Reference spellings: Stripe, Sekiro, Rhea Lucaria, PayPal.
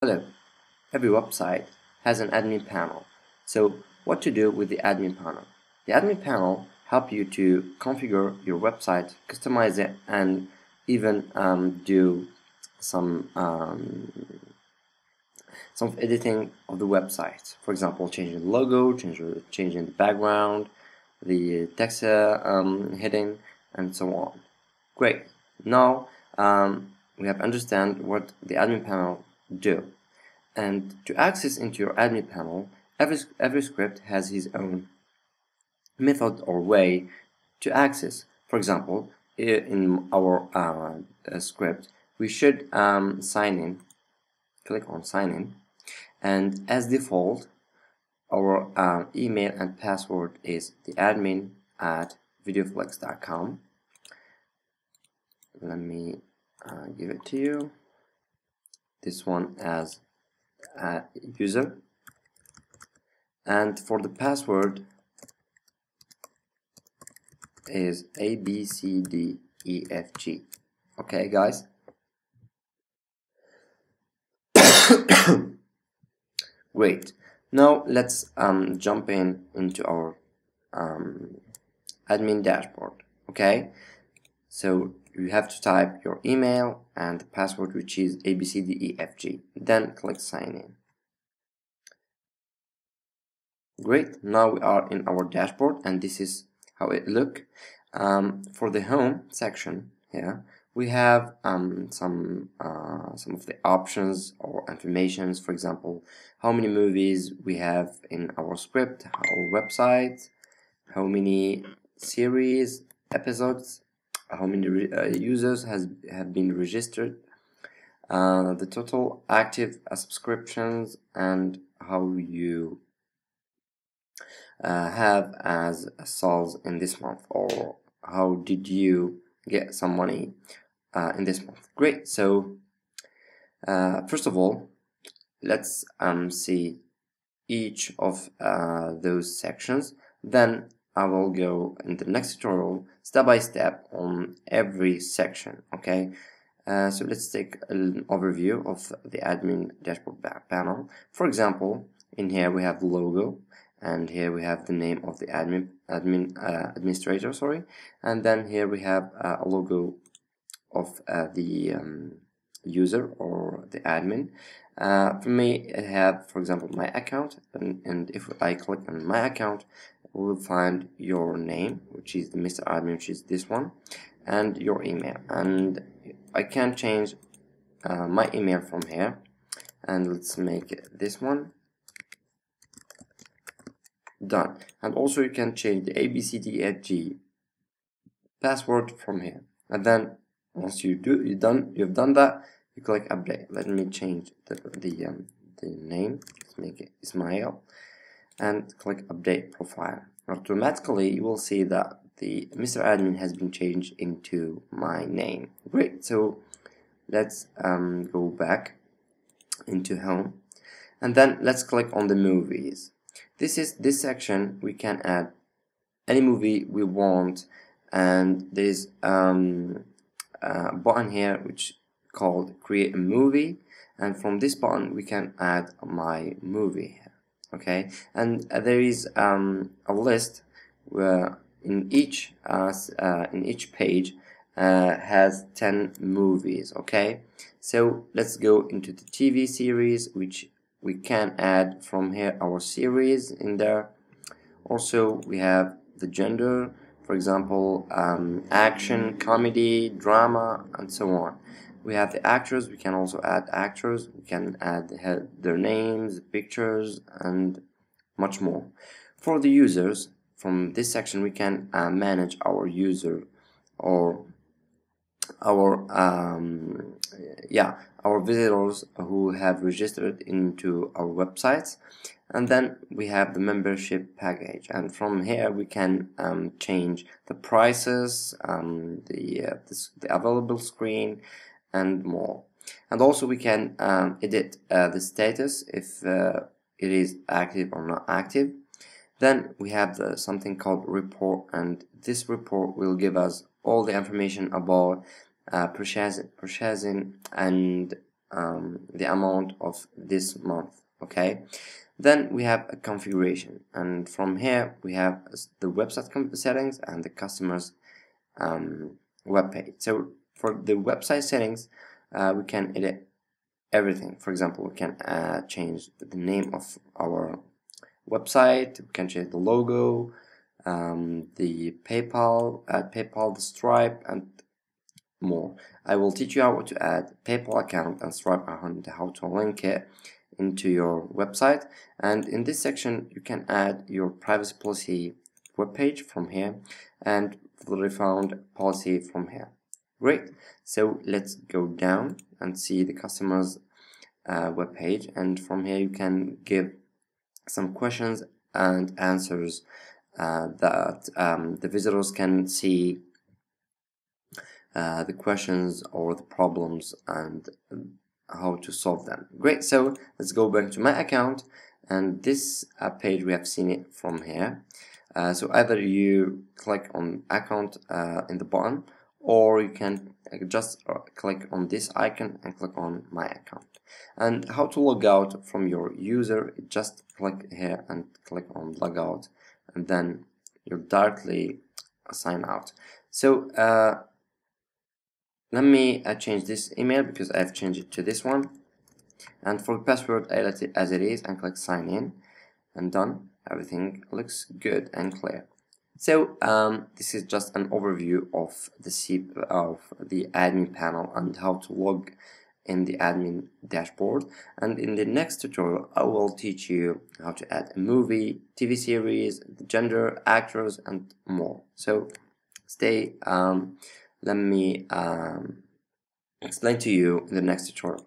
Hello, every website has an admin panel. So what to do with the admin panel? The admin panel helps you to configure your website, customize it, and even do some editing of the website. For example, changing the logo, changing the background, the text heading, and so on. Great. Now we have to understand what the admin panel do. And to access into your admin panel, every script has his own method or way to access. For example, in our script, we should sign in. Click on sign in, and as default, our email and password is theadmin@videoflex.com. Let me give it to you. This one as user, and for the password is ABCDEFG. Okay, guys. Great. Now let's jump into our admin dashboard. Okay, so you have to type your email and the password, which is ABCDEFG. Then click sign in. Great. Now we are in our dashboard, and this is how it looks. For the home section here, we have some of the options or informations. For example, how many movies we have in our script, our website, how many series, episodes, how many users have been registered, the total active subscriptions, and how you have as sales in this month, or how did you get some money in this month. Great. So first of all, let's see each of those sections. Then I will go in the next tutorial step by step on every section. Okay, so let's take an overview of the admin dashboard panel. For example, in here we have logo, and here we have the name of the administrator, sorry, and then here we have a logo of the user or the admin. For me, I have, for example, my account, and if I click on my account, we will find your name, which is the Mr. Admin, which is this one, and your email. And I can change my email from here, and let's make it this one. Done. And also you can change the ABCDEFG password from here. And then once you've done that, you click update. Let me change the name. Let's make it Ismail, and click update profile. Automatically you will see that the Mr. Admin has been changed into my name. Great. So let's go back into home, and then let's click on the movies. This section we can add any movie we want, and there's a button here which called create a movie, and from this button we can add my movie. Okay, and there is a list where in each page has 10 movies. Okay, so let's go into the TV series, which we can add from here our series in there. Also we have the gender, for example, action, comedy, drama, and so on. We have the actors. We can also add actors. We can add their names, pictures, and much more. For the users, from this section we can manage our user or our visitors who have registered into our websites. And then we have the membership package, and from here we can change the prices, the available screen, and more. And also we can edit the status if it is active or not active. Then we have something called report, and this report will give us all the information about purchasing and the amount of this month. Okay, then we have a configuration, and from here we have the website settings and the customer's web page. So for the website settings, we can edit everything. For example, we can change the name of our website, we can change the logo, the PayPal, the Stripe, and more. I will teach you how to add PayPal account and Stripe account, how to link it into your website. And in this section you can add your privacy policy web page from here and the refund policy from here. Great, so let's go down and see the customer's web page, and from here you can give some questions and answers that the visitors can see the questions or the problems and how to solve them. Great, so let's go back to my account, and this page we have seen it from here. So either you click on account in the bottom, or you can just click on this icon and click on my account. And how to log out from your user, just click here and click on log out, and then you directly sign out. So let me change this email because I've changed it to this one, and for the password I let it as it is and click sign in, and done. Everything looks good and clear. So this is just an overview of the admin panel and how to log in the admin dashboard. And in the next tutorial I will teach you how to add a movie, TV series, the gender, actors, and more. So let me explain to you in the next tutorial.